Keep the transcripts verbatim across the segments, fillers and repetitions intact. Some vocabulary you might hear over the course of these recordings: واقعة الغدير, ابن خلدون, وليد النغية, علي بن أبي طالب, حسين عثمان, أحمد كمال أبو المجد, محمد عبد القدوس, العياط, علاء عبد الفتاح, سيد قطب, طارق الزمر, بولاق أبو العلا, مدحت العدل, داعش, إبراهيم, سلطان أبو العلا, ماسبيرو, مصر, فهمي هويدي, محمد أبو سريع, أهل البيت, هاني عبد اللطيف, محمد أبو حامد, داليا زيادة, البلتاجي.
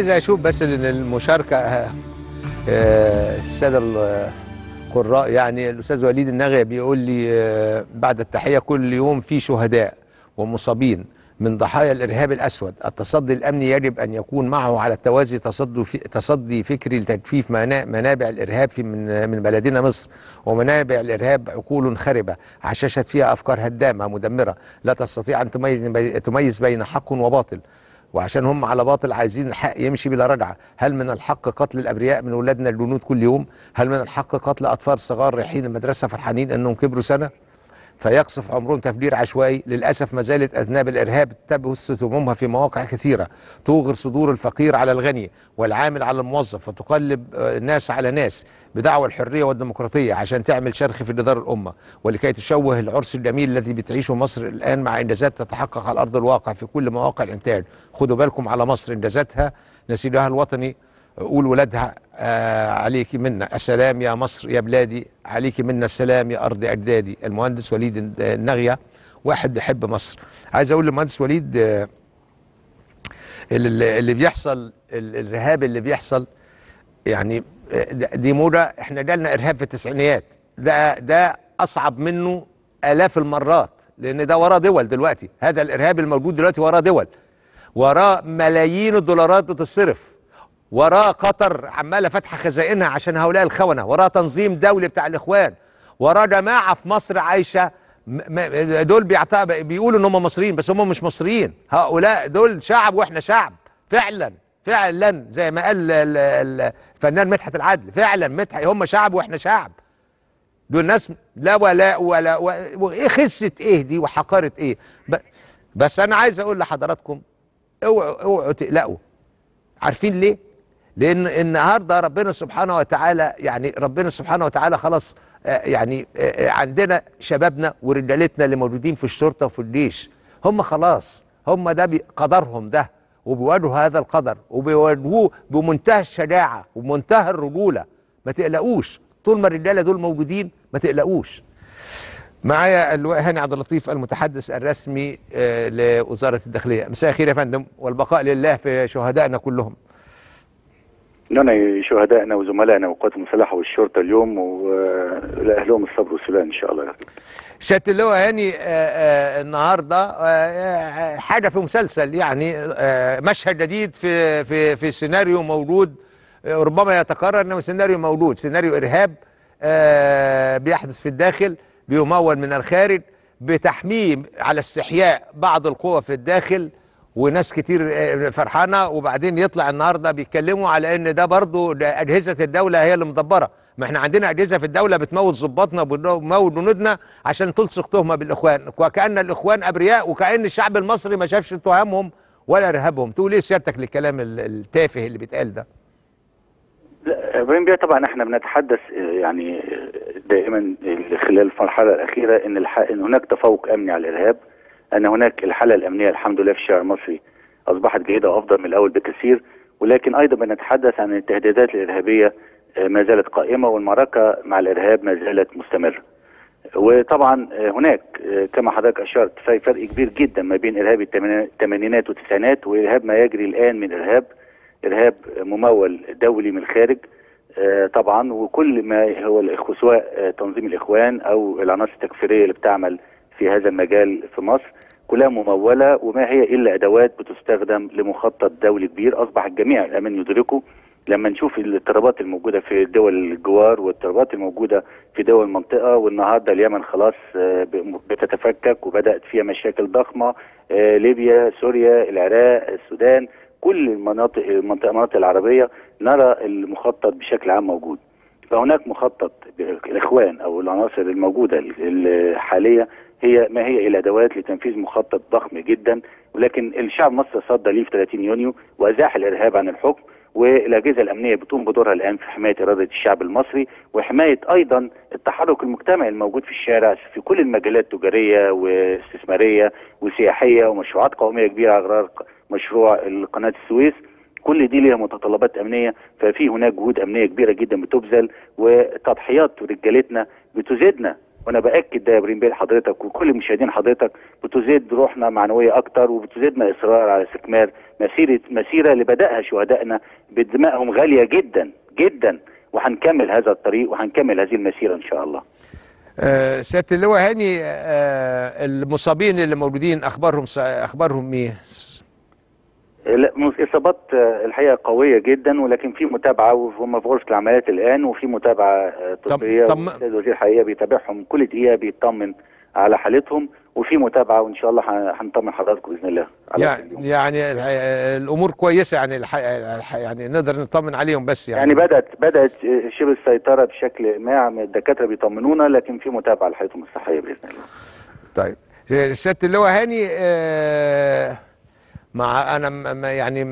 عايز اشوف بس المشاركه الساده القراء. يعني الاستاذ وليد النغية بيقول لي بعد التحيه: كل يوم في شهداء ومصابين من ضحايا الارهاب الاسود، التصدي الامني يجب ان يكون معه على التوازي تصدي تصدي فكري لتجفيف منابع الارهاب في من من بلدنا مصر، ومنابع الارهاب عقول خربه عششت فيها افكار هدامه مدمره لا تستطيع ان تميز بين حق وباطل، وعشان هم على باطل عايزين الحق يمشي بلا رجعه. هل من الحق قتل الابرياء من اولادنا الجنود كل يوم؟ هل من الحق قتل اطفال صغار رايحين المدرسه فرحانين انهم كبروا سنه فيقصف عمرهم تفجير عشوائي؟ للأسف ما زالت أذناب الإرهاب تبث همومها في مواقع كثيرة، توغر صدور الفقير على الغني والعامل على الموظف، وتقلب ناس على ناس بدعوى الحرية والديمقراطية عشان تعمل شرخ في جدار الأمة، ولكي تشوه العرس الجميل الذي بتعيشه مصر الآن مع إنجازات تتحقق على أرض الواقع في كل مواقع الإنتاج. خدوا بالكم على مصر، إنجازاتها نسيجها الوطني، قول ولادها آه عليك منا السلام يا مصر يا بلادي، عليك منا السلام يا أرض أجدادي. المهندس وليد النغية واحد بيحب مصر. عايز أقول للمهندس وليد آه اللي بيحصل، الإرهاب اللي بيحصل يعني دي موجة. إحنا جالنا إرهاب في التسعينيات، ده ده أصعب منه آلاف المرات، لأن ده وراه دول دلوقتي. هذا الإرهاب الموجود دلوقتي وراه دول، وراه ملايين الدولارات بتصرف، وراه قطر عماله فاتحه خزائنها عشان هؤلاء الخونه، وراه تنظيم دولي بتاع الاخوان، وراه جماعه في مصر عايشه دول بيقولوا ان هم مصريين بس هم مش مصريين. هؤلاء دول شعب واحنا شعب فعلا فعلا، زي ما قال الفنان مدحت العدل، فعلا مدحت هم شعب واحنا شعب. دول ناس لا ولاء ولا وايه، خسه ايه دي وحقاره ايه. بس انا عايز اقول لحضراتكم اوعوا اوعوا تقلقوا. عارفين ليه؟ لأن النهارده ربنا سبحانه وتعالى، يعني ربنا سبحانه وتعالى خلاص يعني عندنا شبابنا ورجالتنا اللي موجودين في الشرطة وفي الجيش، هم خلاص هم ده قدرهم ده، وبيواجهوا هذا القدر وبيواجهوه بمنتهى الشجاعة وبمنتهى الرجولة. ما تقلقوش طول ما الرجالة دول موجودين، ما تقلقوش. معايا هاني عبد اللطيف المتحدث الرسمي لوزارة الداخلية. مساء الخير يا فندم، والبقاء لله في شهدائنا كلهم. لنا شهدائنا وزملائنا وقوات المسلحه والشرطه اليوم، ولاهلهم الصبر والسلام ان شاء الله يا فندم. سياده اللواء هاني، النهارده حاجه في مسلسل، يعني مشهد جديد في في في سيناريو موجود ربما يتكرر، انه سيناريو موجود، سيناريو ارهاب بيحدث في الداخل بيمول من الخارج بتحميم على استحياء بعض القوى في الداخل، وناس كتير فرحانه. وبعدين يطلع النهارده بيتكلموا على ان ده برضه اجهزه الدوله هي اللي مدبره. ما احنا عندنا اجهزه في الدوله بتموت ظباطنا وبتموت جنودنا عشان تلصق تهمه بالاخوان، وكأن الاخوان ابرياء، وكأن الشعب المصري ما شافش تهامهم ولا ارهابهم. تقول ايه سيادتك للكلام التافه اللي بيتقال ده؟ لا ابراهيم بيه، طبعا احنا بنتحدث يعني دائما خلال الحلقه الاخيره ان ان هناك تفوق امني على الارهاب، أن هناك الحالة الأمنية الحمد لله في الشارع المصري أصبحت جيدة وأفضل من الأول بكثير، ولكن أيضا بنتحدث عن التهديدات الإرهابية ما زالت قائمة، والمعركة مع الإرهاب ما زالت مستمرة. وطبعا هناك كما حضرتك أشرت في فرق كبير جدا ما بين إرهاب الثمانينات والتسعينات وإرهاب ما يجري الآن من إرهاب إرهاب ممول دولي من الخارج طبعا، وكل ما هو الإخوان تنظيم الإخوان أو العناصر التكفيرية اللي بتعمل في هذا المجال في مصر كلها ممولة، وما هي إلا أدوات بتستخدم لمخطط دولي كبير أصبح الجميع الأمن يدركه. لما نشوف الاضطرابات الموجودة في دول الجوار والاضطرابات الموجودة في دول المنطقة، والنهاردة اليمن خلاص بتتفكك وبدأت فيها مشاكل ضخمة، ليبيا سوريا العراق السودان كل المناطق المناطق العربية نرى المخطط بشكل عام موجود. فهناك مخطط الإخوان أو العناصر الموجودة الحالية هي ما هي إلا أدوات لتنفيذ مخطط ضخم جدا، ولكن الشعب المصري صدى ليه في ثلاثين يونيو وأزاح الإرهاب عن الحكم، والأجهزة الأمنية بتقوم بدورها الآن في حماية إرادة الشعب المصري وحماية أيضا التحرك المجتمعي الموجود في الشارع في كل المجالات، تجارية واستثمارية وسياحية ومشروعات قومية كبيرة على غرار مشروع قناة السويس. كل دي ليها متطلبات امنيه، ففي هناك جهود امنيه كبيره جدا بتبذل، وتضحيات رجالتنا بتزيدنا وانا باكد ده يا ابراهيم بيه لحضرتك وكل مشاهدين حضرتك، بتزيد روحنا معنويه اكتر وبتزيدنا اصرار على استكمال مسيره مسيره اللي بداها شهدائنا بدمائهم غاليه جدا جدا، وهنكمل هذا الطريق وهنكمل هذه المسيره ان شاء الله. أه سياده اللواء هاني، أه المصابين اللي موجودين اخبارهم اخبارهم ايه؟ الاصابات الحقيقه قويه جدا، ولكن في متابعه وهم في غرفه العمليات الان، وفي متابعه طبيه والسيد وزير الحقيقه بيتابعهم كل دقيقه بيطمن على حالتهم، وفي متابعه وان شاء الله هنطمن حضراتكم باذن الله على يعني, يعني الامور كويسه يعني الحقيقه الحق يعني نقدر نطمن عليهم بس يعني يعني بدات بدات شبه السيطره بشكل ما، الدكاتره بيطمنونا لكن في متابعه لحالتهم الصحيه باذن الله. طيب سياده اللواء هاني، آه مع انا يعني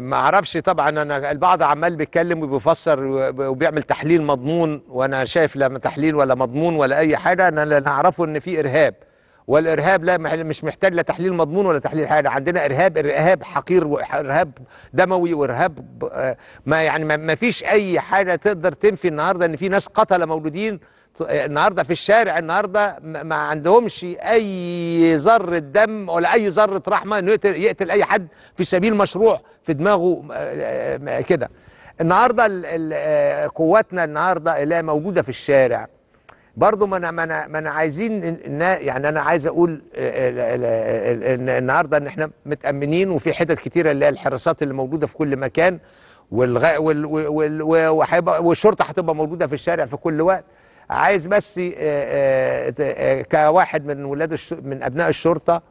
ما اعرفش طبعا، انا البعض عمال بيتكلم وبيفسر وبيعمل تحليل مضمون، وانا شايف لا تحليل ولا مضمون ولا اي حاجه. انا اللي اعرفه ان في ارهاب، والارهاب لا مش محتاج لا تحليل مضمون ولا تحليل حاجه. عندنا ارهاب ارهاب حقير وارهاب دموي وارهاب ما يعني ما فيش اي حاجه تقدر تنفي النهارده ان في ناس قتله مولودين النهارده في الشارع، النهارده ما عندهمش اي ذره دم ولا اي ذره رحمه انه يقتل, يقتل اي حد في سبيل مشروع في دماغه كده. النهارده قواتنا النهارده اللي موجوده في الشارع برضه ما انا ما انا عايزين يعني انا عايز اقول النهارده ان احنا متامنين، وفي حتت كتيره اللي هي الحراسات اللي موجوده في كل مكان، والغ وهيبقى والشرطه هتبقى موجوده في الشارع في كل وقت. عايز بس كواحد من ولاد من ابناء الشرطه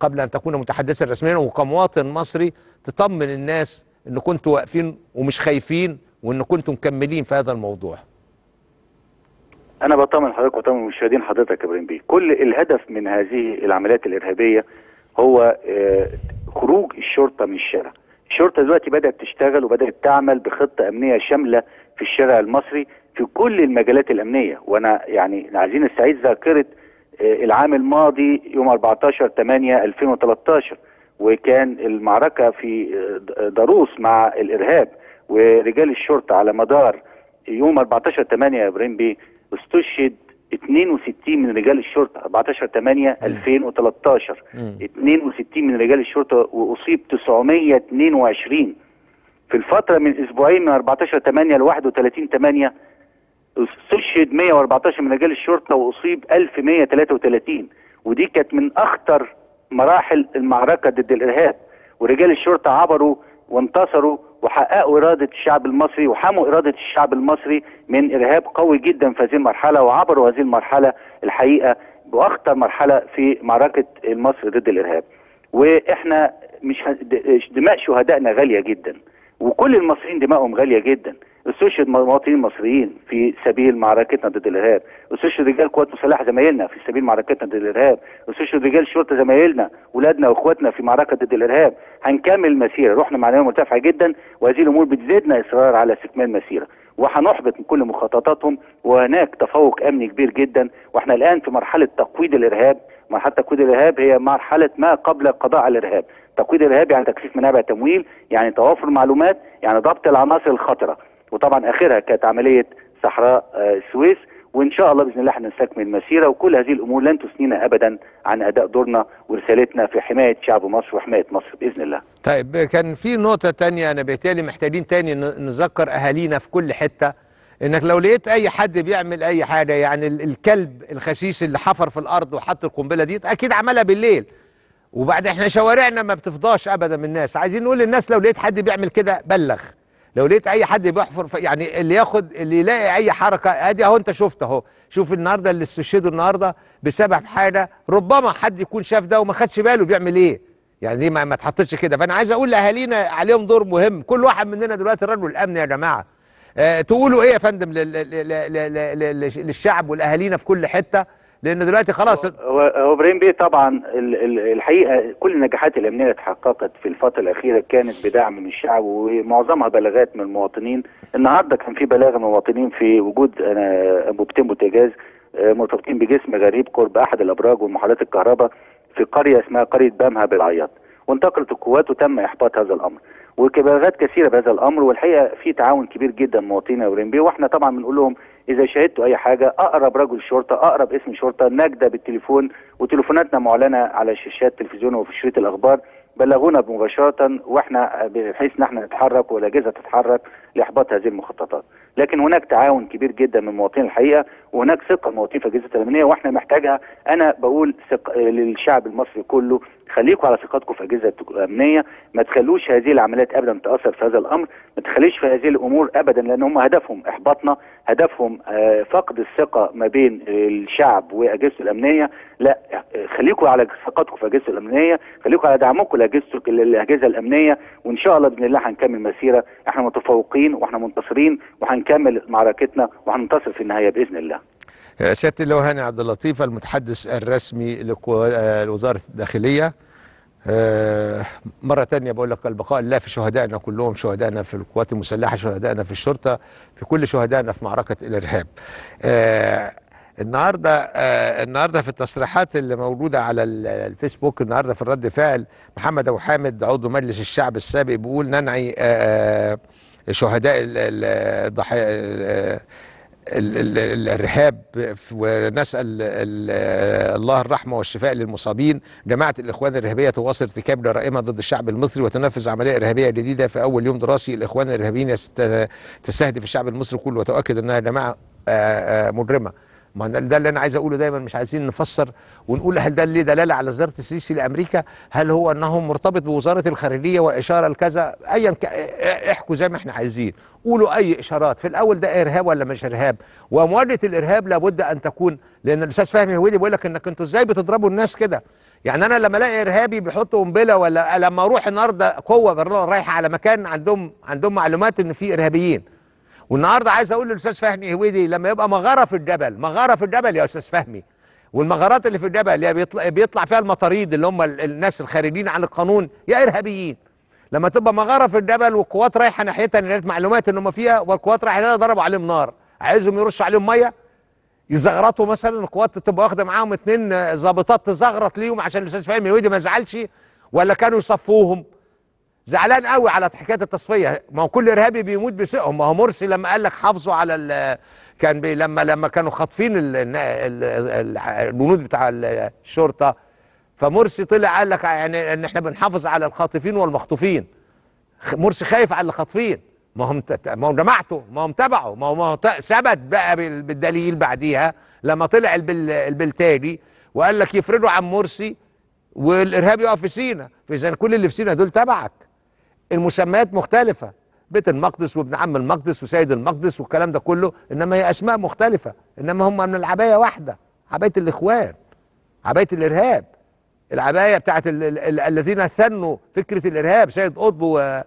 قبل ان تكون متحدثا رسميا وكمواطن مصري، تطمن الناس ان كنتوا واقفين ومش خايفين وان كنتوا مكملين في هذا الموضوع. انا بطمن حضرتك وبطمن مشاهدين حضرتك يا ابراهيم بيه، كل الهدف من هذه العمليات الارهابيه هو خروج الشرطه من الشارع. الشرطه دلوقتي بدات تشتغل وبدات تعمل بخطه امنيه شامله في الشارع المصري في كل المجالات الامنيه، وانا يعني عايزين نستعيد ذاكره العام الماضي يوم أربعتاشر تمانية ألفين وتلتاشر، وكان المعركه في ضروس مع الارهاب، ورجال الشرطه على مدار يوم أربعتاشر تمانية يا ابراهيم بيه استشهد اتنين وستين من رجال الشرطه، أربعتاشر تمانية ألفين وتلتاشر اتنين وستين من رجال الشرطه، واصيب تسعمية اتنين وعشرين. في الفتره من اسبوعين من أربعتاشر تمانية ل واحد وتلاتين تمانية استشهد مية وأربعتاشر من رجال الشرطه واصيب ألف مية تلاتة وتلاتين، ودي كانت من اخطر مراحل المعركه ضد الارهاب، ورجال الشرطه عبروا وانتصروا وحققوا اراده الشعب المصري وحموا اراده الشعب المصري من ارهاب قوي جدا في هذه المرحله، وعبروا هذه المرحله الحقيقه باخطر مرحله في معركه مصر ضد الارهاب. واحنا مش دماء شهدائنا غاليه جدا، وكل المصريين دمائهم غاليه جدا. استشهد مواطنين مصريين في سبيل معركتنا ضد الارهاب، استشهد رجال قوات مسلحه زمايلنا في سبيل معركتنا ضد الارهاب، استشهد رجال شرطه زمايلنا ولادنا واخواتنا في معركه ضد الارهاب. هنكمل مسيره، روحنا معنويه مرتفعه جدا، وهذه الامور بتزيدنا اصرار على استكمال مسيره، وهنحبط من كل مخططاتهم، وهناك تفوق امني كبير جدا، واحنا الان في مرحله تقويض الارهاب. مرحله تقويض الارهاب هي مرحله ما قبل القضاء على الارهاب. تقويض الارهاب يعني تكثيف منابع تمويل، يعني توافر معلومات، يعني ضبط العناصر الخطره، وطبعا اخرها كانت عمليه صحراء السويس. وان شاء الله باذن الله هنستكمل المسيره، وكل هذه الامور لن تثنينا ابدا عن اداء دورنا ورسالتنا في حمايه شعب مصر وحمايه مصر باذن الله. طيب كان في نقطه ثانيه، انا بالتالي محتاجين ثاني نذكر اهالينا في كل حته انك لو لقيت اي حد بيعمل اي حاجه، يعني الكلب الخسيس اللي حفر في الارض وحط القنبله دي اكيد عملها بالليل، وبعد احنا شوارعنا ما بتفضاش ابدا من الناس. عايزين نقول للناس لو لقيت حد بيعمل كده بلغ، لو لقيت اي حد بيحفر يعني اللي ياخد اللي يلاقي اي حركه ادي اهو، انت شفت اهو، شوف النهارده اللي استشهدوا النهارده بسبب حاجه ربما حد يكون شاف ده وما خدش باله بيعمل ايه، يعني ليه ما تحطش كده. فانا عايز اقول لاهالينا عليهم دور مهم، كل واحد مننا دلوقتي رجل الامن يا جماعه. أه تقولوا ايه يا فندم للشعب والاهالينا في كل حته، لان دلوقتي خلاص هو ابراهيم بيه طبعا الحقيقه كل النجاحات الامنيه اللي اتحققت في الفتره الاخيره كانت بدعم من الشعب، ومعظمها بلاغات من المواطنين. النهارده كان في بلاغه من المواطنين في وجود انبوبتين بوتاجاز مرتبطين بجسم غريب قرب احد الابراج ومحطات الكهرباء في قريه اسمها قريه بامها بالعياط، وانتقلت القوات وتم إحباط هذا الأمر، وكباغات كثيرة بهذا الأمر، والحقيقة في تعاون كبير جدا مواطنينا أوريمبي. وإحنا طبعا بنقول لهم إذا شاهدتوا أي حاجة أقرب رجل شرطة، أقرب اسم شرطة، نجدة بالتليفون، وتليفوناتنا معلنة على شاشات تلفزيون وفي شريط الأخبار، بلغونا مباشرة واحنا بحيث نحن نتحرك والأجهزة تتحرك لإحباط هذه المخططات. لكن هناك تعاون كبير جدا من المواطنين الحقيقة، وهناك ثقة مواطنين في الأجهزة الأمنية، واحنا محتاجها. أنا بقول ثق... للشعب المصري كله، خليكم على ثقتكم في الأجهزة الأمنية، ما تخلوش هذه العمليات أبدا تأثر في هذا الأمر، ما تخليش في هذه الأمور أبدا، لأن هم هدفهم إحباطنا، هدفهم فقد الثقة ما بين الشعب وأجهزة الأمنية. لا، خليكم على ثقتكم في الأجهزة الأمنية، خليكم على دعمكم الأجهزة الأمنية، وإن شاء الله بإذن الله هنكمل مسيرة، إحنا متفوقين وإحنا منتصرين وهنكمل معركتنا وهننتصر في النهاية بإذن الله. سيادة اللواء هاني عبد اللطيف المتحدث الرسمي لوزارة الداخلية، مرة تانية بقول لك البقاء لله في شهدائنا كلهم، شهدائنا في القوات المسلحة، شهدائنا في الشرطة، في كل شهدائنا في معركة الإرهاب. النهارده النهارده في التصريحات اللي موجوده على الفيسبوك النهارده في الرد فعل، محمد ابو حامد عضو مجلس الشعب السابق بيقول ننعي شهداء الضحايا الارهاب ونسال الله الرحمه والشفاء للمصابين. جماعه الاخوان الارهابيه تواصل ارتكاب جرائمها ضد الشعب المصري وتنفذ عمليه ارهابيه جديده في اول يوم دراسي. الاخوان الارهابيين تستهدف الشعب المصري كله وتؤكد انها جماعه مجرمه. ما ده اللي انا عايز اقوله دايما، مش عايزين نفسر ونقول هل ده ليه دلاله على زياره السيسي لامريكا؟ هل هو انه مرتبط بوزاره الخارجيه واشاره لكذا؟ ايا ك... احكوا زي ما احنا عايزين، قولوا اي اشارات. في الاول ده ارهاب ولا مش ارهاب؟ ومواجهه الارهاب لابد ان تكون، لان الاستاذ فهمي هويدي بيقول لك انك انتوا ازاي بتضربوا الناس كده؟ يعني انا لما الاقي ارهابي بيحطوا قنبله، ولا لما اروح النهارده قوه رايحه على مكان عندهم عندهم معلومات ان في ارهابيين. والنهارده عايز اقول للاستاذ فهمي هويدي لما يبقى مغاره في الجبل، مغاره في الجبل يا استاذ فهمي، والمغارات اللي في الجبل يا بيطلع, بيطلع فيها المطاريد اللي هم الناس الخارجين عن القانون يا ارهابيين. لما تبقى مغاره في الجبل والقوات رايحه ناحيتها، لقيت معلومات ان هم فيها والقوات رايحه ناحيتها، ضربوا عليهم نار، عايزهم يرشوا عليهم ميه يزغرطوا مثلا، القوات تبقى واخده معاهم اتنين ظابطات تزغرط ليهم عشان الاستاذ فهمي هويدي ما يزعلش، ولا كانوا يصفوهم؟ زعلان قوي على حكايه التصفيه، ما هو كل ارهابي بيموت بسقهم. ما هو مرسي لما قال لك حافظوا على ال كان بي لما لما كانوا خاطفين الجنود بتاع الشرطه، فمرسي طلع قال لك يعني ان احنا بنحافظ على الخاطفين والمخطوفين. مرسي خايف على اللي خاطفين، ما هم ما هم جماعته، ما هم تبعه، ما هو ما هو ثبت بقى بالدليل بعديها لما طلع البلتاجي وقال لك يفرجوا عن مرسي والارهاب يقف في سينا، فاذا كل اللي في سينا دول تبعك. المسميات مختلفة، بيت المقدس وابن عم المقدس وسيد المقدس والكلام ده كله، انما هي اسماء مختلفة، انما هم من العباية واحدة، عباية الاخوان، عباية الارهاب، العباية بتاعت ال ال ال الذين ثنوا فكرة الارهاب، سيد قطب و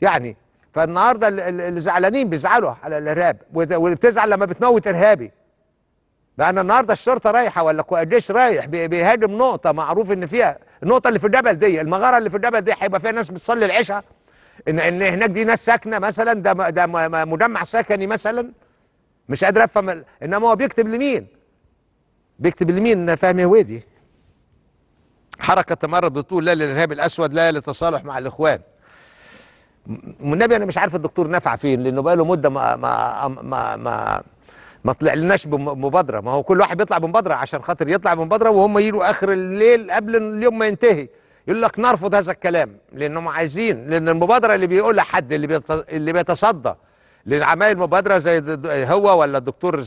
يعني. فالنهارده اللي زعلانين بيزعلوا على الارهاب، وبتزعل لما بتموت ارهابي. لأن النهارده الشرطة رايحة ولا الجيش رايح بيهاجم نقطة معروف إن فيها، النقطة اللي في الجبل دي، المغارة اللي في الجبل دي هيبقى فيها ناس بتصلي العشاء، إن إن هناك دي ناس ساكنة مثلا، ده ده مجمع سكني مثلا، مش قادر أفهم. إنما هو بيكتب لمين؟ بيكتب لمين فهمي هويدي؟ حركة تمرد بتقول لا للإرهاب الأسود، لا للتصالح مع الإخوان. والنبي أنا مش عارف الدكتور نفع فين، لأنه بقى له مدة ما ما ما, ما ما طلعناش بمبادره، ما هو كل واحد بيطلع بمبادره عشان خاطر يطلع بمبادره، وهم يجوا اخر الليل قبل اليوم ما ينتهي يقول لك نرفض هذا الكلام، لانهم عايزين، لان المبادره اللي بيقولها حد اللي اللي بيتصدى لعمايل المبادره زي هو ولا الدكتور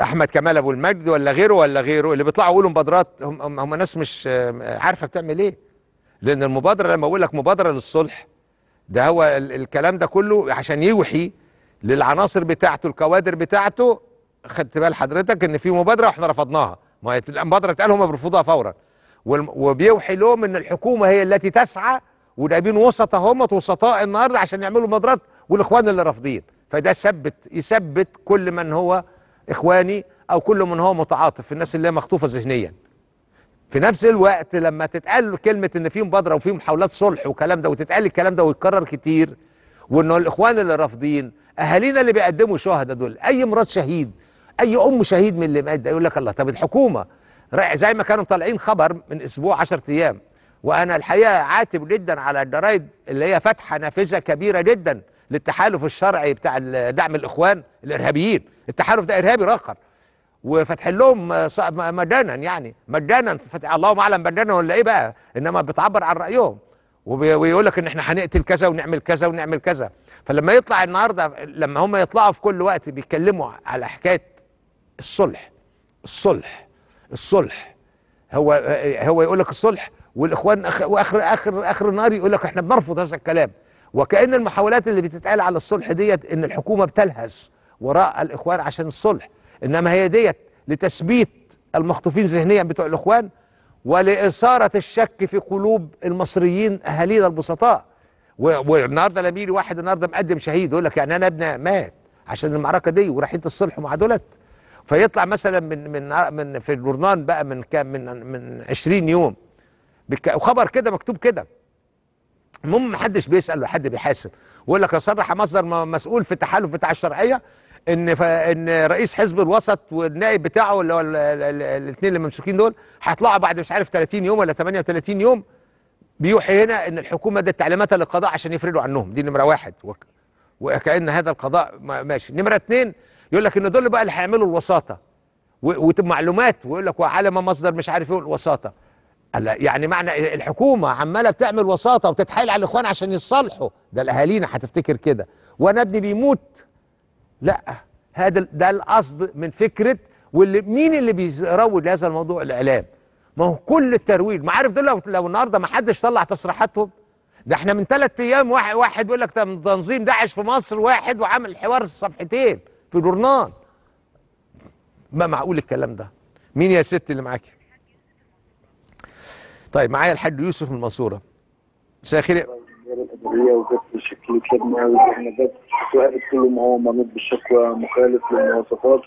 احمد كمال ابو المجد ولا غيره ولا غيره اللي بيطلعوا يقولوا مبادرات، هم هم ناس مش عارفه بتعمل ايه، لان المبادره لما اقول لك مبادره للصلح ده هو الكلام ده كله عشان يوحي للعناصر بتاعته، الكوادر بتاعته، خدت بال حضرتك ان في مبادره واحنا رفضناها، ما هي المبادره اتقال هم بيرفضوها فورا، وبيوحي لهم ان الحكومه هي التي تسعى، وجايبين وسطه هم وسطاء النهارده عشان يعملوا مبادرات، والاخوان اللي رافضين، فده يثبت يثبت كل من هو اخواني او كل من هو متعاطف، الناس اللي هي مخطوفه ذهنيا. في نفس الوقت لما تتقال كلمة إن في مبادرة وفي محاولات صلح وكلام ده، وتتقال الكلام ده ويتكرر كتير، وإن الإخوان اللي رافضين، أهالينا اللي بيقدموا شهداء دول، أي مراد شهيد، أي أم شهيد من اللي مات يقول لك الله. طب الحكومة زي ما كانوا طالعين خبر من اسبوع عشرة ايام. وانا الحقيقه عاتب جدا على الجرايد اللي هي فاتحه نافذه كبيره جدا للتحالف الشرعي بتاع دعم الاخوان الارهابيين. التحالف ده ارهابي راقر وفتح لهم مجانا، يعني مجانا، اللهم اعلم مجانا ولا ايه بقى، انما بتعبر عن رايهم ويقول لك ان احنا هنقتل كذا ونعمل كذا ونعمل كذا. فلما يطلع النهارده، لما هم يطلعوا في كل وقت بيتكلموا على حكايه الصلح الصلح الصلح، هو هو يقول لك الصلح، والاخوان واخر اخر اخر النهار يقول لك احنا بنرفض هذا الكلام. وكأن المحاولات اللي بتتقال على الصلح ديت ان الحكومه بتلهث وراء الاخوان عشان الصلح، انما هي ديت لتثبيت المخطوفين ذهنيا بتوع الاخوان ولإثارة الشك في قلوب المصريين اهالينا البسطاء. والنهارده لما يجي واحد النهارده مقدم شهيد يقول لك يعني انا ابني مات عشان المعركه دي ورحيت الصلح مع دولت، فيطلع مثلا من من من في الجورنان بقى من كام من من عشرين يوم وخبر كده مكتوب كده، المهم محدش بيسال ولا حد بيحاسب. ويقول لك صرح مصدر مسؤول في التحالف بتاع الشرعيه ان ان رئيس حزب الوسط والنائب بتاعه اللي هو الاثنين اللي ممسوكين دول هيطلعوا بعد مش عارف ثلاثين يوم ولا ثمانية وثلاثين يوم، بيوحي هنا ان الحكومه دي تعليماتها للقضاء عشان يفردوا عنهم، دي نمره واحد، وكأن هذا القضاء ماشي. نمره اثنين يقول لك ان دول بقى اللي هيعملوا الوساطه ومعلومات، ويقول لك وعلى ما مصدر مش عارف ايه الوساطه، يعني معنى الحكومه عماله بتعمل وساطه وتتحايل على الاخوان عشان يصالحوا، ده الاهالينا هتفتكر كده وانا ابني بيموت. لا، هذا ده القصد من فكره. واللي مين اللي بيروج لهذا الموضوع؟ الاعلام. ما هو كل الترويج، ما عارف دول لو النهارده ما حدش طلع تصريحاتهم، ده احنا من ثلاث ايام واحد واحد يقول لك تنظيم داعش في مصر واحد وعمل حوار صفحتين في جورنان. ما معقول الكلام ده. مين يا ست اللي معاكي؟ طيب معايا الحاج يوسف من المنصوره. مساء الخير. كل ما هو مريض بالشكوى مخالف للمواصفات.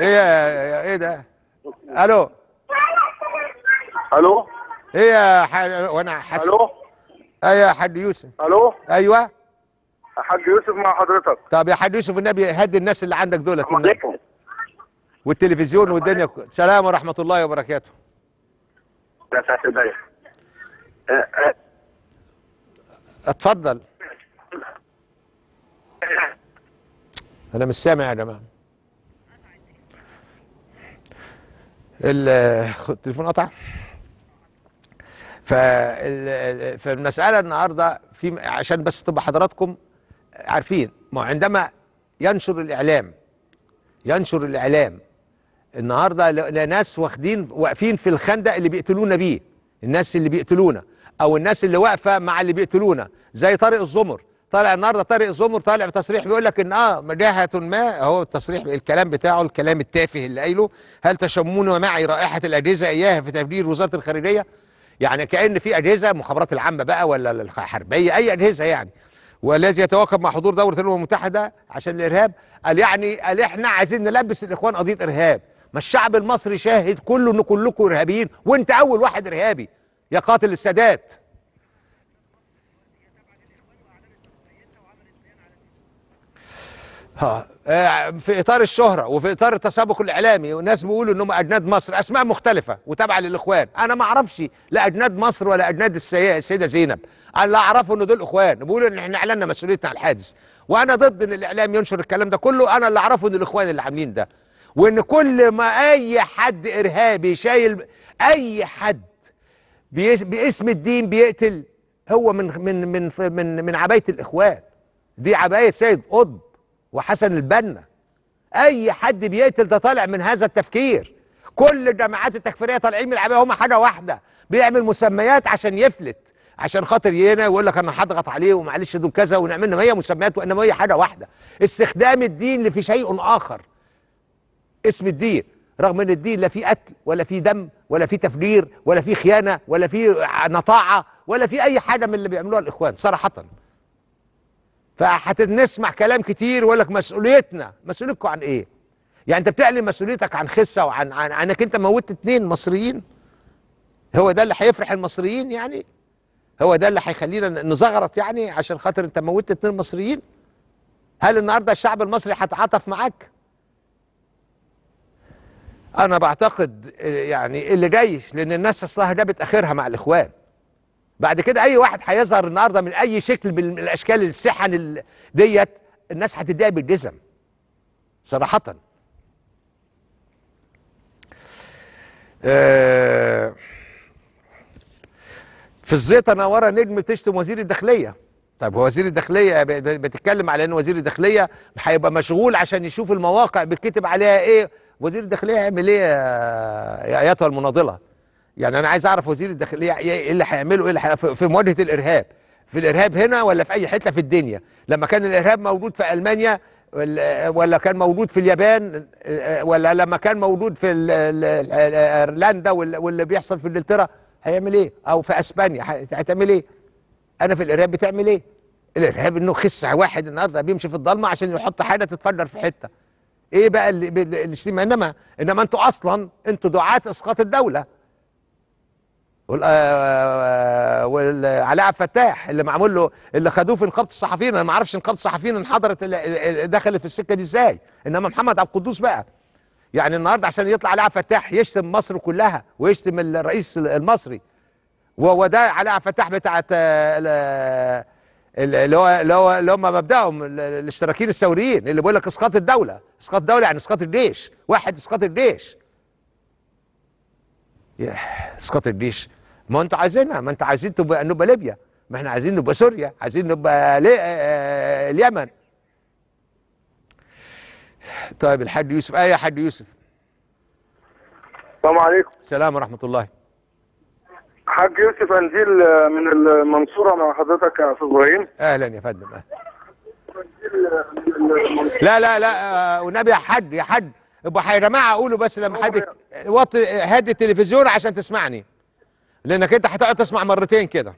ايه ايه ده؟ الو الو ايه يا حاج؟ وانا حاسس. الو ايوه يا حاج يوسف. الو ايوه يا حاج يوسف مع حضرتك. طب يا حاج يوسف النبي هدي الناس اللي عندك دولت والتلفزيون والدنيا. سلام ورحمه الله وبركاته. اتفضل. انا مش سامع يا جماعه، التليفون قطع. فالمساله النهارده في، عشان بس تبقى حضراتكم عارفين، ما عندما ينشر الاعلام ينشر الاعلام النهارده لناس واخدين واقفين في الخندق اللي بيقتلونا بيه، الناس اللي بيقتلونا او الناس اللي واقفه مع اللي بيقتلونا، زي طارق الزمر. طالع النهارده طارق الزمر طالع بتصريح بيقول لك ان اه مجاهه ما، هو التصريح الكلام بتاعه، الكلام التافه اللي قايله، هل تشمون معي رائحه الاجهزه اياها في تفجير وزاره الخارجيه؟ يعني كأن في اجهزه المخابرات العامه بقى ولا الحربيه، اي اجهزه يعني، والذي يتواكب مع حضور دوره الامم المتحده عشان الارهاب. قال يعني قال احنا عايزين نلبس الاخوان قضيه ارهاب، ما الشعب المصري شاهد كله ان كلكم ارهابيين وانت اول واحد ارهابي يا قاتل السادات. ها في اطار الشهره وفي اطار التسابق الاعلامي، وناس بيقولوا انهم اجناد مصر، اسماء مختلفه وتابعه للاخوان. انا ما اعرفش لا اجناد مصر ولا اجناد السيده زينب، انا لا اعرفه ان دول اخوان، بيقولوا ان احنا اعلنا مسؤوليتنا على الحادث، وانا ضد ان الاعلام ينشر الكلام ده كله. انا اللي اعرفه ان الاخوان اللي عاملين ده، وان كل ما اي حد ارهابي شايل اي حد باسم الدين بيقتل، هو من من من من, من عبايه الاخوان دي، عبايه سيد قطب وحسن البنا. اي حد بيقتل ده طالع من هذا التفكير. كل الجماعات التكفيريه طالعين من العبايه، هم حاجه واحده، بيعمل مسميات عشان يفلت، عشان خاطر هنا ويقول لك انا هضغط عليه ومعلش دول كذا ونعمل لهم، هي مسميات وانما هي حاجه واحده، استخدام الدين لفي شيء اخر اسم الدين، رغم ان الدين لا فيه قتل ولا فيه دم ولا فيه تفجير ولا فيه خيانه ولا فيه نطاعه ولا فيه اي حاجه من اللي بيعملوها الاخوان صراحه. فهتنسمع كلام كتير ويقول لك مسؤوليتنا، مسؤوليتكم عن ايه؟ يعني انت بتعلن مسؤوليتك عن خسه وعن عن عنك انت موتت اثنين مصريين؟ هو ده اللي هيفرح المصريين يعني؟ هو ده اللي هيخلينا نزغرط يعني عشان خاطر انت موتت اثنين مصريين؟ هل النهارده الشعب المصري هيتعاطف معاك؟ انا بعتقد يعني اللي جاي، لان الناس اصلها جابت اخرها مع الاخوان. بعد كده اي واحد هيظهر النهارده من اي شكل من الاشكال السحن ديت الناس هتديها بالجزم صراحه. أه في الزيطه نوره نجم تشتم وزير الداخليه. طب وزير الداخليه بتتكلم على ان وزير الداخليه هيبقى مشغول عشان يشوف المواقع بيتكتب عليها ايه، وزير الداخليه هيعمل ايه يا ايتها المناضله؟ يعني انا عايز اعرف وزير الداخليه ايه اللي هيعمله، ايه اللي في مواجهه الارهاب، في الارهاب هنا ولا في اي حته في الدنيا. لما كان الارهاب موجود في المانيا ولا كان موجود في اليابان ولا لما كان موجود في ايرلندا واللي بيحصل في انجلترا هيعمل ايه؟ او في اسبانيا هتعمل ايه؟ انا في الارهاب بتعمل ايه؟ الارهاب انه خس واحد النهارده بيمشي في الضلمه عشان يحط حاجه تتفجر في حته. ايه بقى اللي الاجتماع؟ انما انما انتوا اصلا انتوا دعاة اسقاط الدوله. وعلاء عبد الفتاح اللي معمول له اللي خدوه في نقابه الصحفيين، انا ما اعرفش نقابه الصحفيين انحضرت دخلت في السكه دي ازاي، انما محمد عبد القدوس بقى يعني النهارده عشان يطلع علاء عبد الفتاح يشتم مصر كلها ويشتم الرئيس المصري، وهو ده علاء عبد الفتاح بتاعت اللي هو اللي هو اللي هم مبدأهم الاشتراكيين الثوريين اللي بيقول لك اسقاط الدوله، اسقاط الدوله يعني اسقاط الجيش، واحد اسقاط الجيش. اسقاط الجيش ما انتوا عايزينها، ما انتوا عايزين تبقى نبقى ليبيا، ما احنا عايزين نبقى سوريا، عايزين نبقى آه اليمن. طيب الحاج يوسف، ايه يا حاج يوسف؟ السلام عليكم. السلام ورحمه الله. حاج يوسف انزيل من المنصوره مع حضرتك يا استاذ ابراهيم. اهلا يا فندم. لا لا لا والنبي يا حاج يا حاج ابقى يا جماعه قولوا بس لما حد وطي هادي التلفزيون عشان تسمعني، لانك انت هتقعد تسمع مرتين كده.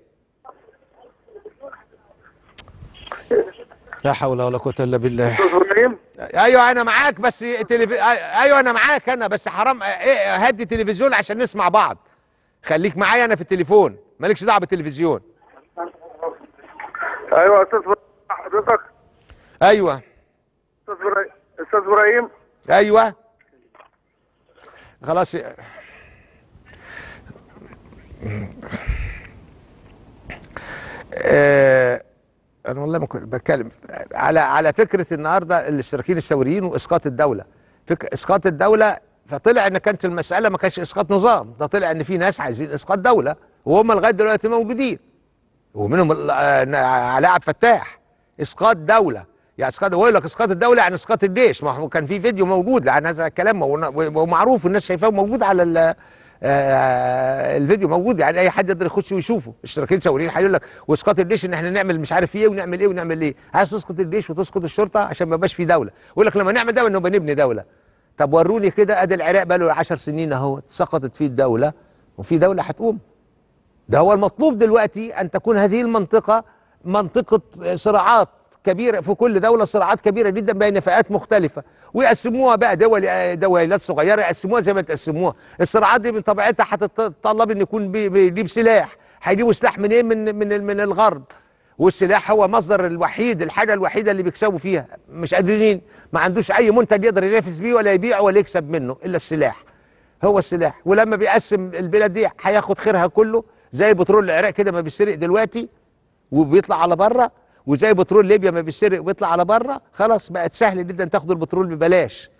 لا حول ولا قوه الا بالله. استاذ ابراهيم ايوه انا معاك بس التلف... ايوه انا معاك انا بس حرام ايه هادي التلفزيون عشان نسمع بعض. خليك معايا انا في التليفون، مالكش دعوه بالتلفزيون. ايوه استاذ حضرتك. ايوه استاذ ابراهيم. ايوه خلاص ي... آه... انا والله ما كنت بتكلم على على فكره النهارده الاشتراكيين الثوريين واسقاط الدوله. فك... اسقاط الدوله فطلع ان كانت المساله ما كانش اسقاط نظام، ده طلع ان في ناس عايزين اسقاط دوله وهم لغايه دلوقتي موجودين. ومنهم علاء عبد الفتاح. اسقاط دوله، يعني اسقاط بقول لك اسقاط الدوله يعني اسقاط الجيش، ما هو كان في فيديو موجود عن هذا الكلام ومعروف والناس شايفاه موجود على الفيديو موجود، يعني اي حد يقدر يخش ويشوفه. اشتراكيين ثوريين هيقول لك واسقاط الجيش ان احنا نعمل مش عارف ايه ونعمل ايه ونعمل ايه، عايز تسقط الجيش وتسقط الشرطه عشان ما يبقاش في دوله، يقول لك لما نعمل دوله نبقى نبني دوله. طب وروني كده، ادي العراق بقى له عشر سنين اهو سقطت فيه الدوله وفي دوله هتقوم. ده هو المطلوب دلوقتي ان تكون هذه المنطقه منطقه صراعات كبيره، في كل دوله صراعات كبيره جدا بين فئات مختلفه، ويقسموها بقى دول دويلات صغيره يقسموها زي ما تقسموها. الصراعات دي من طبيعتها هتتطلب ان يكون بيجيب سلاح، هيجيبوا سلاح منين؟ من من من الغرب، والسلاح هو مصدر الوحيد، الحاجه الوحيده اللي بيكسبوا فيها، مش قادرين، ما عندوش اي منتج يقدر ينافس بيه ولا يبيعه ولا يكسب منه الا السلاح، هو السلاح. ولما بيقسم البلاد دي هياخد خيرها كله زي بترول العراق كده ما بيسرق دلوقتي وبيطلع على بره، وزي بترول ليبيا ما بيسرق وبيطلع على بره. خلاص بقت سهل جدا تاخد البترول ببلاش.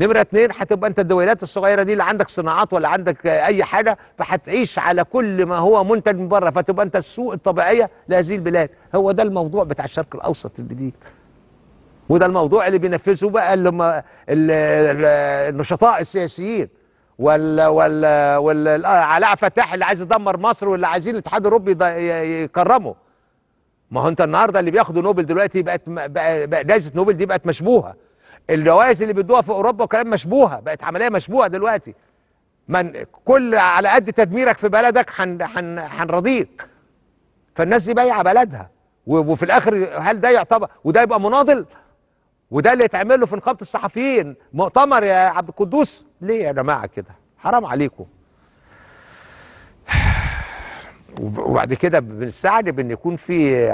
نمره اتنين هتبقى انت الدويلات الصغيره دي اللي عندك صناعات ولا عندك اي حاجه، فهتعيش على كل ما هو منتج من بره، فتبقى انت السوق الطبيعيه لهذه البلاد. هو ده الموضوع بتاع الشرق الاوسط الجديد، وده الموضوع اللي بينفذه بقى اللي هم النشطاء السياسيين ولا ولا ولا علاء عبد الفتاح اللي عايز يدمر مصر واللي عايزين الاتحاد الاوروبي يكرمه. ما هو انت النهارده اللي بياخدوا نوبل دلوقتي بقت بقى جائزه نوبل دي بقت مشبوهه، الجوائز اللي بيدوها في اوروبا وكلام مشبوهه، بقت عمليه مشبوهه دلوقتي. من كل على قد تدميرك في بلدك هنرضيك. فالناس دي بايعه بلدها، وفي الاخر هل ده يعتبر وده يبقى مناضل؟ وده اللي يتعمل له في نقابه الصحفيين مؤتمر يا عبد القدوس؟ ليه يا جماعه كده؟ حرام عليكم. وبعد كده بنستعجب ان يكون في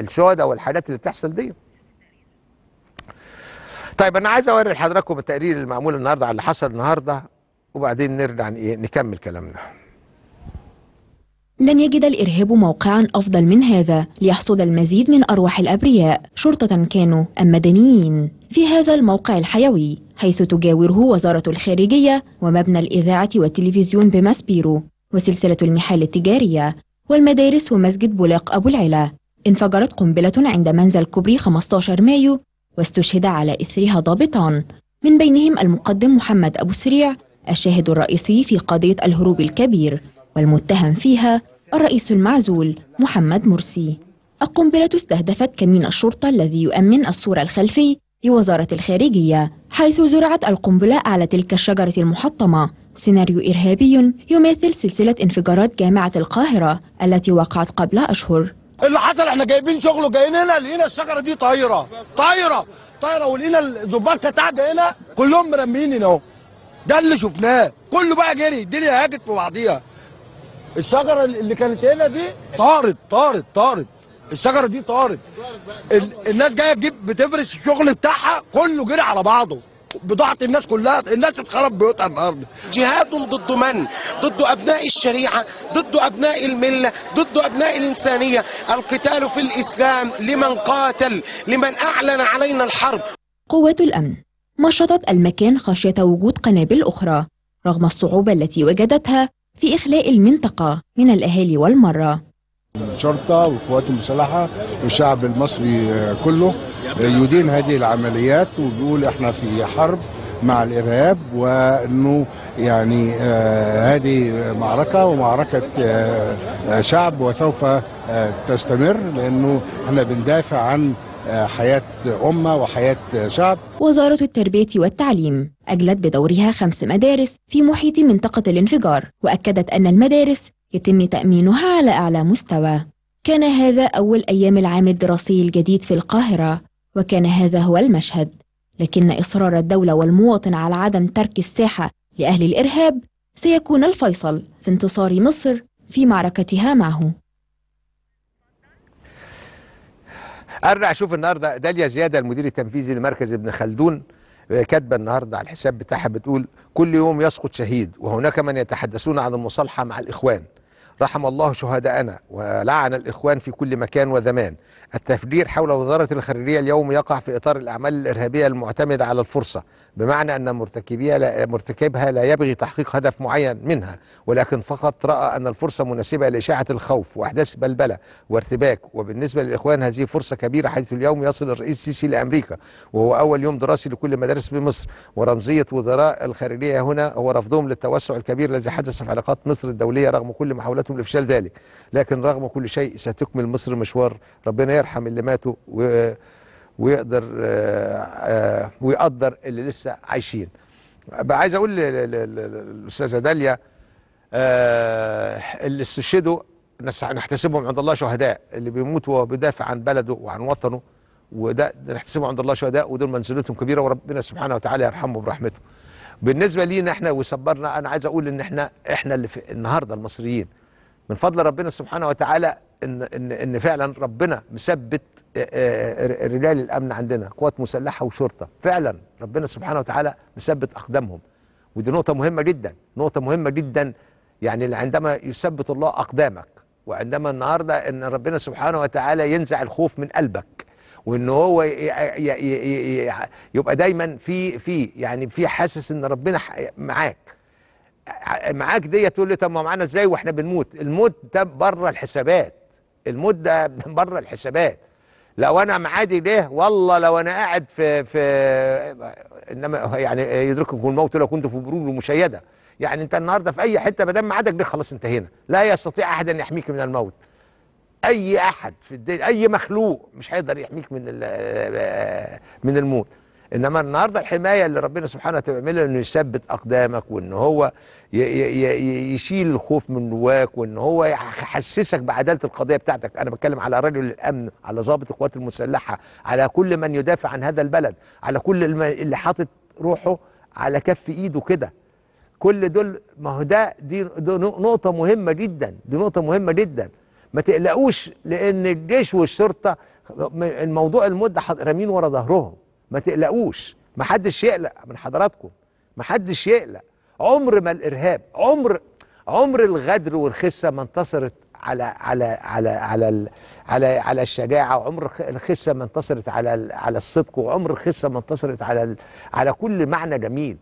الشهداء والحاجات اللي بتحصل دي. طيب انا عايز اوري لحضراتكم التقرير المعمول النهارده على اللي حصل النهارده وبعدين نرجع نكمل كلامنا. لن يجد الإرهاب موقعا أفضل من هذا ليحصد المزيد من أرواح الأبرياء شرطة كانوا أم مدنيين في هذا الموقع الحيوي، حيث تجاوره وزارة الخارجية ومبنى الإذاعة والتلفزيون بماسبيرو وسلسلة المحال التجارية والمدارس ومسجد بولاق أبو العلا. انفجرت قنبلة عند منزل كوبري خمسة عشر مايو واستشهد على إثرها ضابطان، من بينهم المقدم محمد أبو سريع الشاهد الرئيسي في قضية الهروب الكبير والمتهم فيها الرئيس المعزول محمد مرسي. القنبلة استهدفت كمين الشرطة الذي يؤمن السور الخلفي لوزارة الخارجية، حيث زرعت القنبلة على تلك الشجرة المحطمة. سيناريو إرهابي يماثل سلسلة انفجارات جامعة القاهرة التي وقعت قبل أشهر. اللي حصل احنا جايبين شغله، جايين هنا لقينا الشجره دي طايره طايره طايره، ولقينا الضباط كتاعنا هنا كلهم مرميين هنا اهو. ده اللي شفناه كله بقى جري، الدنيا هاجت في بعضيها. الشجره اللي كانت هنا دي طارت طارت طارت، الشجره دي طارت. الناس جايه تجيب بتفرش الشغل بتاعها كله جري على بعضه، بضاعة الناس كلها، الناس اتخرب بيوتها النهارده. جهاد ضد من؟ ضد أبناء الشريعة، ضد أبناء الملة، ضد أبناء الإنسانية. القتال في الإسلام لمن قاتل، لمن أعلن علينا الحرب. قوات الأمن مشطت المكان خشية وجود قنابل أخرى رغم الصعوبة التي وجدتها في إخلاء المنطقة من الأهالي والمرة. الشرطة والقوات المسلحة والشعب المصري كله يدين هذه العمليات وبيقول احنا في حرب مع الإرهاب، وأنه يعني هذه معركة ومعركة شعب وسوف تستمر، لأنه احنا بندافع عن حياة أمة وحياة شعب. وزارة التربية والتعليم أجلت بدورها خمس مدارس في محيط منطقة الانفجار، وأكدت أن المدارس يتم تأمينها على أعلى مستوى. كان هذا أول أيام العام الدراسي الجديد في القاهرة، وكان هذا هو المشهد، لكن إصرار الدولة والمواطن على عدم ترك الساحة لأهل الإرهاب سيكون الفيصل في انتصار مصر في معركتها معه. أرجع أشوف النهاردة داليا زيادة المدير التنفيذي لمركز ابن خلدون كاتبه النهارده على الحساب بتاعها، بتقول: كل يوم يسقط شهيد وهناك من يتحدثون عن المصالحه مع الاخوان. رحم الله شهداءنا ولعن الاخوان في كل مكان وزمان. التفجير حول وزاره الخارجيه اليوم يقع في اطار الاعمال الارهابيه المعتمده على الفرصه، بمعنى ان مرتكبيها مرتكبها لا يبغي تحقيق هدف معين منها، ولكن فقط راى ان الفرصه مناسبه لاشاعه الخوف واحداث بلبله وارتباك. وبالنسبه للاخوان هذه فرصه كبيره، حيث اليوم يصل الرئيس السيسي لامريكا وهو اول يوم دراسي لكل المدارس بمصر، ورمزيه وزراء الخارجيه هنا هو رفضهم للتوسع الكبير الذي حدث في علاقات مصر الدوليه رغم كل محاولاتهم لافشال ذلك. لكن رغم كل شيء ستكمل مصر مشوار، ربنا يرحم اللي ماتوا و ويقدر ويقدر اللي لسه عايشين. بقى عايز اقول للاستاذه داليا اللي استشهدوا نحتسبهم عند الله شهداء، اللي بيموت وهو بيدافع عن بلده وعن وطنه، وده نحتسبهم عند الله شهداء، ودول منزلتهم كبيره وربنا سبحانه وتعالى يرحمهم برحمته. بالنسبه لينا احنا وصبرنا، انا عايز اقول ان احنا احنا اللي في النهارده المصريين من فضل ربنا سبحانه وتعالى ان ان ان فعلا ربنا مثبت رجال الامن عندنا، قوات مسلحه وشرطه، فعلا ربنا سبحانه وتعالى مثبت اقدامهم، ودي نقطه مهمه جدا، نقطه مهمه جدا. يعني عندما يثبت الله اقدامك، وعندما النهارده ان ربنا سبحانه وتعالى ينزع الخوف من قلبك، وان هو يبقى دايما في في يعني في حاسس ان ربنا معاك معاك دي. تقول لي طب ما معانا ازاي واحنا بنموت؟ الموت ده بره الحسابات، الموت ده بره الحسابات. لو انا معادي ليه والله لو انا قاعد في في انما يعني يدرككم الموت لو كنت في بروج مشيده. يعني انت النهارده في اي حته ما دام معادك ليه خلاص انتهينا، لا يستطيع احد ان يحميك من الموت. اي احد في الدنيا، اي مخلوق مش هيقدر يحميك من من الموت. انما النهارده الحمايه اللي ربنا سبحانه وتعالى بيعملها انه يثبت اقدامك، وان هو يشيل الخوف من جواك، وان هو يحسسك بعداله القضيه بتاعتك. انا بتكلم على رجل الامن، على ضابط القوات المسلحه، على كل من يدافع عن هذا البلد، على كل اللي حاطط روحه على كف ايده كده. كل دول ما هو ده دي, دي نقطه مهمه جدا، دي نقطه مهمه جدا. ما تقلقوش لان الجيش والشرطه الموضوع المده رامين ورا ظهرهم، ما تقلقوش، ما حدش يقلق من حضراتكم، ما حدش يقلق. عمر ما الارهاب، عمر عمر الغدر والخسه ما انتصرت على على على على على على الشجاعه، وعمر الخسه ما انتصرت على على الصدق، وعمر الخسه ما انتصرت على على كل معنى جميل.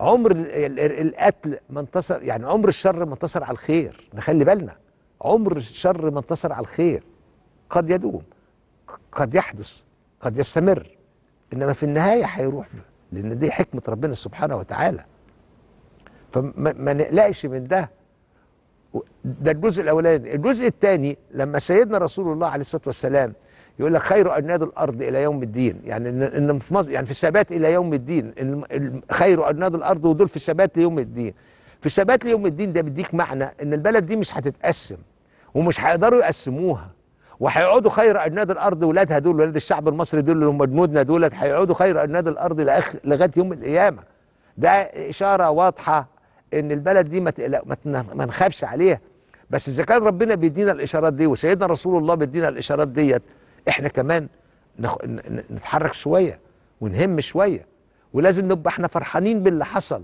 عمر القتل ما انتصر، يعني عمر الشر ما انتصر على الخير، نخلي بالنا. عمر الشر ما انتصر على الخير، قد يدوم، قد يحدث، قد يستمر، انما في النهايه هيروح، لان دي حكمه ربنا سبحانه وتعالى. فما نقلقش من ده. ده الجزء الاولاني. الجزء الثاني لما سيدنا رسول الله عليه الصلاه والسلام يقول لك خير أجناد الارض الى يوم الدين، يعني ان في مصر يعني في الثبات الى يوم الدين، خير أجناد الارض، ودول في الثبات ليوم الدين. في الثبات ليوم الدين ده بيديك معنى ان البلد دي مش هتتقسم، ومش هيقدروا يقسموها، وهيقعدوا خير أجناد الارض ولادها دول، ولاد الشعب المصري دول اللي هم جنودنا دولت، هيقعدوا خير أجناد الارض لغايه يوم القيامه. ده اشاره واضحه ان البلد دي ما ما نخافش عليها. بس اذا كان ربنا بيدينا الاشارات دي، وسيدنا رسول الله بيدينا الاشارات ديت، احنا كمان نخ... نتحرك شويه ونهم شويه، ولازم نبقى احنا فرحانين باللي حصل.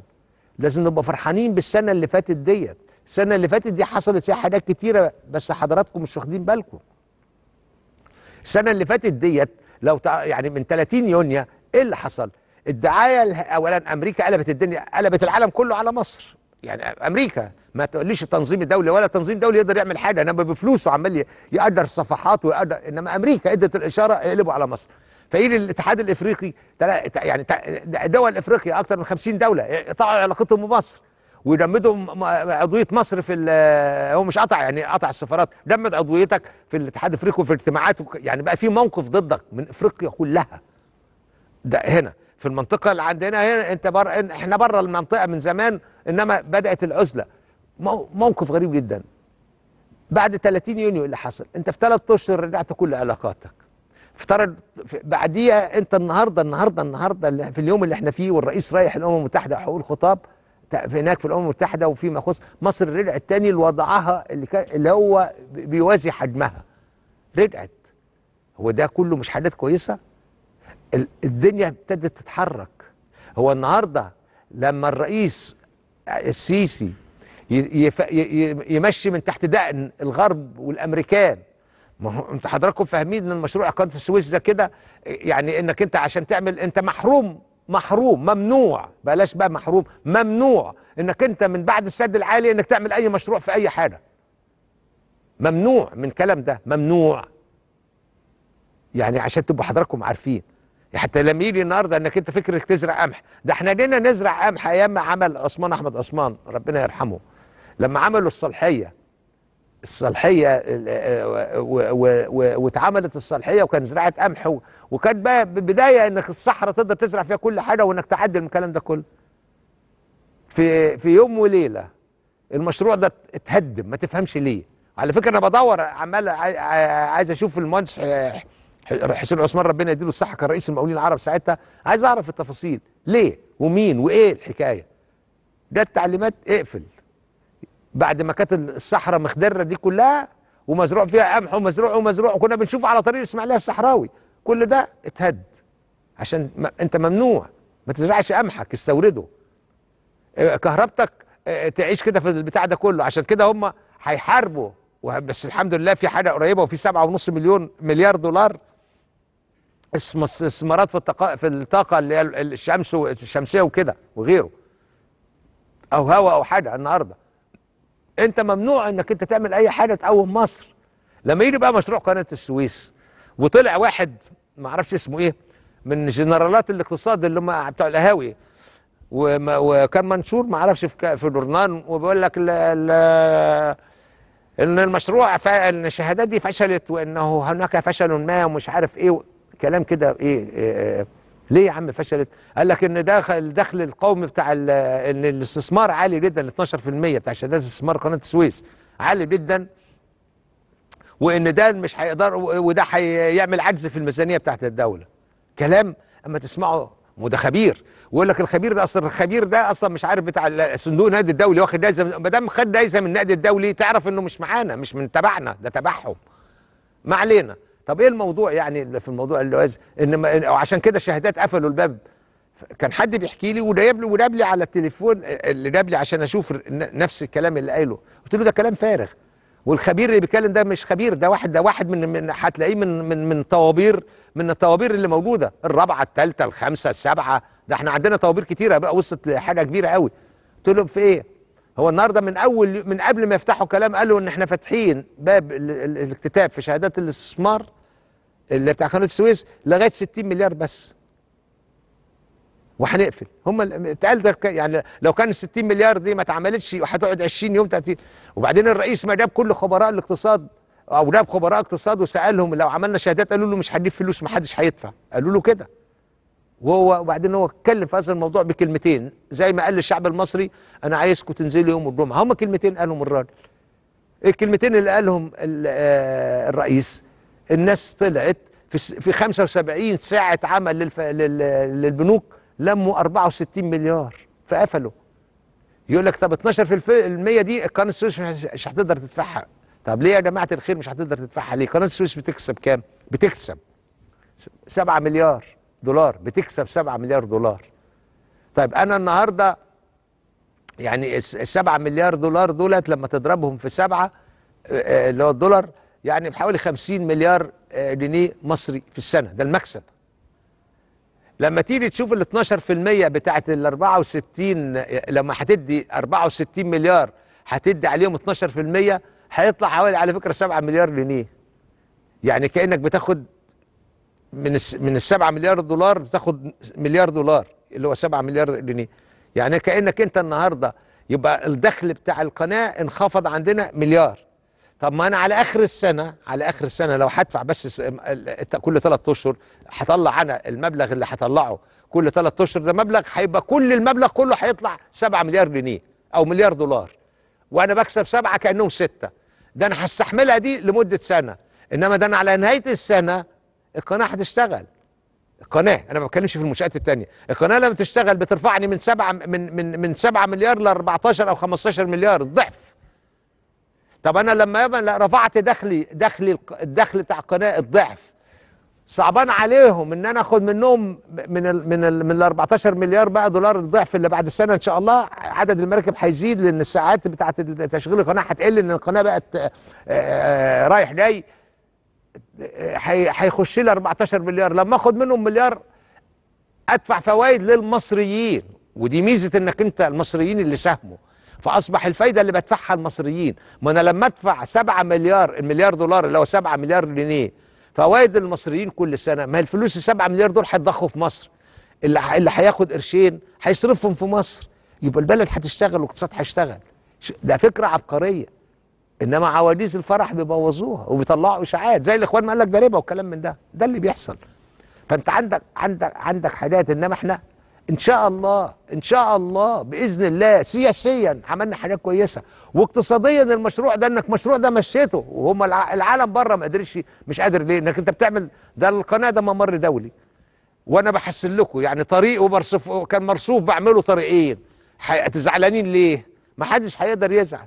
لازم نبقى فرحانين بالسنه اللي فاتت ديت، السنه اللي فاتت دي حصلت فيها حاجات كتيره بس حضراتكم مش واخدين بالكم. السنه اللي فاتت ديت لو تع... يعني من ثلاثين يونيو ايه اللي حصل؟ الدعايه اولا امريكا قلبت الدنيا، قلبت العالم كله على مصر. يعني امريكا ما تقوليش التنظيم الدولي، ولا تنظيم دولي يقدر يعمل حاجه، انما بفلوسه عمال يقدر صفحات ويقدر، انما امريكا ادت الاشاره يقلبوا على مصر. فيجي الاتحاد الافريقي، يعني دول افريقيا اكثر من خمسين دوله قطعوا علاقتهم بمصر، ويجمدهم عضويه مصر في هو مش قطع يعني قطع السفارات، جمد عضويتك في الاتحاد الافريقي وفي اجتماعات، يعني بقى في موقف ضدك من افريقيا كلها. ده هنا في المنطقة اللي عندنا هنا، انت بر... احنا بره المنطقة من زمان، انما بدأت العزلة. مو... موقف غريب جدا. بعد ثلاثين يونيو اللي حصل، انت في ثلاث اشهر رجعت كل علاقاتك. افترض بعديها انت النهارده النهارده النهارده في اليوم اللي احنا فيه، والرئيس رايح الامم المتحدة وهيقول خطاب هناك في الامم المتحدة وفيما يخص مصر، رجعت تاني لوضعها اللي كان اللي هو بيوازي حجمها. رجعت. هو ده كله مش حاجات كويسة؟ الدنيا ابتدت تتحرك. هو النهارده لما الرئيس السيسي يمشي من تحت دقن الغرب والامريكان، ما هو انتوا حضراتكم فاهمين ان مشروع قناه السويس ده كده، يعني انك انت عشان تعمل انت محروم محروم ممنوع، بلاش بقى محروم، ممنوع انك انت من بعد السد العالي انك تعمل اي مشروع في اي حاجه. ممنوع من الكلام ده، ممنوع. يعني عشان تبقوا حضراتكم عارفين، حتى لما يجي النهارده انك انت فكرك تزرع قمح، ده احنا جينا نزرع قمح ايام ما عمل أثمان أحمد عثمان ربنا يرحمه، لما عملوا الصالحيه الصالحيه واتعملت الصالحيه وكان زراعه قمح، وكانت بقى بدايه انك الصحراء تقدر تزرع فيها كل حاجه وانك تعدل من الكلام ده كله. في في يوم وليله المشروع ده اتهدم، ما تفهمش ليه. على فكره انا بدور عمال عايز اشوف المهندس حسين عثمان ربنا يديله الصحه، كان رئيس المقاولين العرب ساعتها، عايز اعرف التفاصيل ليه ومين وايه الحكايه. جت تعليمات اقفل بعد ما كانت الصحراء مخدره دي كلها، ومزروع فيها قمح ومزروع ومزروع، وكنا بنشوف على طريق الاسماعيليه الصحراوي، كل ده اتهد عشان م... انت ممنوع ما تزرعش قمحك، استورده. كهربتك تعيش كده في البتاع ده كله، عشان كده هم هيحاربوا. بس الحمد لله في حاجه قريبه، وفي سبعة ونص مليون مليار دولار استثمارات في الطاقه في الطاقه اللي هي الشمس الشمسيه وكده وغيره، او هواء او حاجه. النهارده انت ممنوع انك انت تعمل اي حاجه تقوم مصر. لما يجي بقى مشروع قناه السويس، وطلع واحد ما اعرفش اسمه ايه من جنرالات الاقتصاد اللي هم بتوع القهاوي، وكان منشور ما اعرفش في جورنان، وبيقول لك ان المشروع ف... ان الشهادات دي فشلت، وانه هناك فشل ما ومش عارف ايه و... كلام كده إيه, ايه ليه يا عم فشلت؟ قال لك ان داخل الدخل القومي بتاع ال... ان الاستثمار عالي جدا، اثناشر بالمية بتاع شهادات استثمار قناه السويس عالي جدا، وان ده مش هيقدر، وده هيعمل عجز في الميزانيه بتاعت الدوله. كلام اما تسمعه، وده خبير، ويقول لك الخبير ده اصلا الخبير ده اصلا مش عارف بتاع صندوق النادي الدولي، واخد جايزه، ما دام خد جايزه من النادي الدولي تعرف انه مش معانا، مش من تبعنا، ده تبعهم. ما علينا. طب ايه الموضوع يعني في الموضوع اللي هو ان عشان كده الشهادات قفلوا الباب كان حد بيحكي لي ودايب لي وداب لي على التليفون اللي داب لي عشان اشوف نفس الكلام اللي قاله، قلت له ده كلام فارغ، والخبير اللي بيتكلم ده مش خبير، ده واحد ده واحد من من هتلاقيه من من من طوابير من الطوابير اللي موجوده، الرابعه الثالثه الخامسه السابعه، ده احنا عندنا طوابير كتيره بقى وصلت لحاجه كبيره قوي. قلت له في ايه؟ هو النهارده من اول من قبل ما يفتحوا كلام قالوا ان احنا فاتحين باب الاكتتاب في شهادات الاستثمار اللي بتاع قناه السويس لغايه ستين مليار بس. وهنقفل، هم اتقال ده يعني لو كان ستين مليار دي ما اتعملتش هتقعد عشرين يوم ثلاثين. وبعدين الرئيس ما جاب كل خبراء الاقتصاد او جاب خبراء اقتصاد وسالهم لو عملنا شهادات، قالوا له مش هنجيب فلوس، ما حدش هيدفع، قالوا له كده. وهو وبعدين هو اتكلم في هذا الموضوع بكلمتين زي ما قال للشعب المصري انا عايزكم تنزلوا يوم الجمعه، هم كلمتين قالهم الراجل. الكلمتين اللي قالهم الرئيس الناس طلعت في خمسة وسبعين ساعة عمل للبنوك لموا أربعة وستين مليار فقفلوا. يقول لك طب اتناشر في المية دي قناه السويس مش هتقدر تدفعها. طب ليه يا جماعه الخير مش هتقدر تدفعها ليه؟ قناه السويس بتكسب كام؟ بتكسب سبعة مليار دولار، بتكسب سبعة مليار دولار. طيب انا النهارده يعني سبعة مليار دولار دولت لما تضربهم في سبعة اللي هو الدولار يعني بحوالي خمسين مليار جنيه مصري في السنه، ده المكسب. لما تيجي تشوف ال اتناشر في المية بتاعت ال أربعة وستين، لما هتدي أربعة وستين مليار هتدي عليهم اتناشر في المية هيطلع حوالي على فكره سبعة مليار جنيه. يعني كانك بتاخد من من ال سبعة مليار دولار بتاخد مليار دولار اللي هو سبعة مليار جنيه. يعني كانك انت النهارده يبقى الدخل بتاع القناه انخفض عندنا مليار. طب ما انا على اخر السنه على اخر السنه لو هدفع بس كل ثلاث اشهر هطلع انا المبلغ اللي هطلعه كل ثلاث اشهر، ده مبلغ هيبقى كل المبلغ كله هيطلع سبعة مليار جنيه او مليار دولار، وانا بكسب سبعه كانهم سته. ده انا هستحملها دي لمده سنه، انما ده انا على نهايه السنه القناه هتشتغل. القناه انا ما بتكلمش في المنشات الثانيه، القناه لما تشتغل بترفعني من سبعه من من من سبعة مليار ل أربعتاشر أو خمستاشر مليار، الضعف. طب انا لما رفعت دخلي دخلي الدخل بتاع القناه الضعف، صعبان عليهم ان انا اخد منهم من ال من ال من ال أربعتاشر مليار بقى دولار الضعف اللي بعد السنه ان شاء الله. عدد المراكب هيزيد لان الساعات بتاعه تشغيل القناه هتقل لان القناه بقت رايح جاي، هيخش لي أربعتاشر مليار. لما اخد منهم مليار ادفع فوائد للمصريين، ودي ميزه انك انت المصريين اللي ساهموا، فاصبح الفايده اللي بدفعها المصريين. ما انا لما ادفع سبعة مليار المليار دولار اللي هو سبعة مليار جنيه فوائد المصريين كل سنه، ما الفلوس سبعة مليار دول هيتضخوا في مصر، اللي اللي هياخد قرشين هيصرفهم في مصر، يبقى البلد هتشتغل والاقتصاد هيشتغل. ده فكره عبقريه، انما عواديس الفرح بيبوظوها وبيطلعوا اشاعات زي الاخوان ما قال لك ده ربا والكلام من ده، ده اللي بيحصل. فانت عندك عندك عندك حاجات، انما احنا ان شاء الله ان شاء الله باذن الله سياسيا عملنا حاجات كويسه، واقتصاديا المشروع ده انك مشروع ده مشيته، وهم العالم بره ما قدرش، مش قادر ليه؟ انك انت بتعمل ده القناه ده ممر دولي، وانا بحسن لكم يعني طريق وبرصف كان مرصوف بعمله طريقين، تزعلانين ليه؟ ما حدش هيقدر يزعل.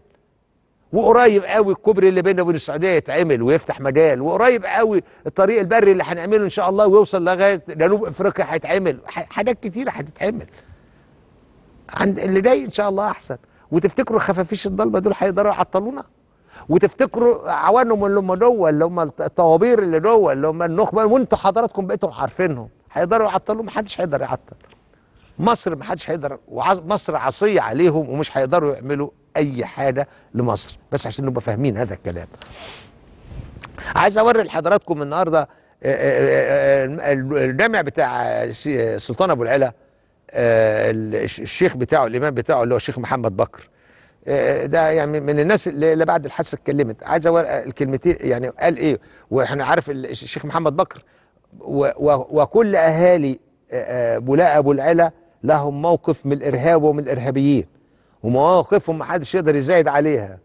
وقريب قوي الكوبري اللي بيننا وبين السعوديه يتعمل ويفتح مجال، وقريب قوي الطريق البري اللي هنعمله ان شاء الله ويوصل لغايه جنوب افريقيا هيتعمل، حاجات كتيره هتتعمل. عند اللي جاي ان شاء الله احسن. وتفتكروا الخفافيش الضلمه دول هيقدروا يعطلونا؟ وتفتكروا عوانهم اللي هم جوه اللي هم الطوابير اللي جوه اللي هم النخبه وانتوا حضراتكم بقيتوا عارفينهم هيقدروا يعطلوا؟ محدش هيقدر يعطل. مصر محدش هيقدر، مصر عصيه عليهم ومش هيقدروا يعملوا اي حاجه لمصر، بس عشان نبقى فاهمين هذا الكلام. عايز اوري لحضراتكم النهارده الجامع بتاع سلطان ابو العلا، الشيخ بتاعه الامام بتاعه اللي هو الشيخ محمد بكر، ده يعني من الناس اللي بعد الحادثه اتكلمت. عايز اوري الكلمتين يعني قال ايه، واحنا عارف الشيخ محمد بكر وكل اهالي بولاء ابو العلا لهم موقف من الارهاب ومن الارهابيين، ومواقفهم محدش يقدر يزايد عليها،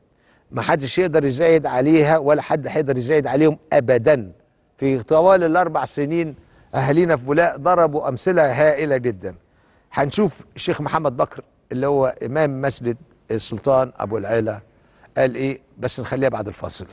محدش يقدر يزايد عليها ولا حد هيقدر يزايد عليهم ابدا. في طوال الاربع سنين اهالينا في بولاء ضربوا امثله هائله جدا. هنشوف الشيخ محمد بكر اللي هو امام مسجد السلطان ابو العلا قال ايه، بس نخليها بعد الفاصل.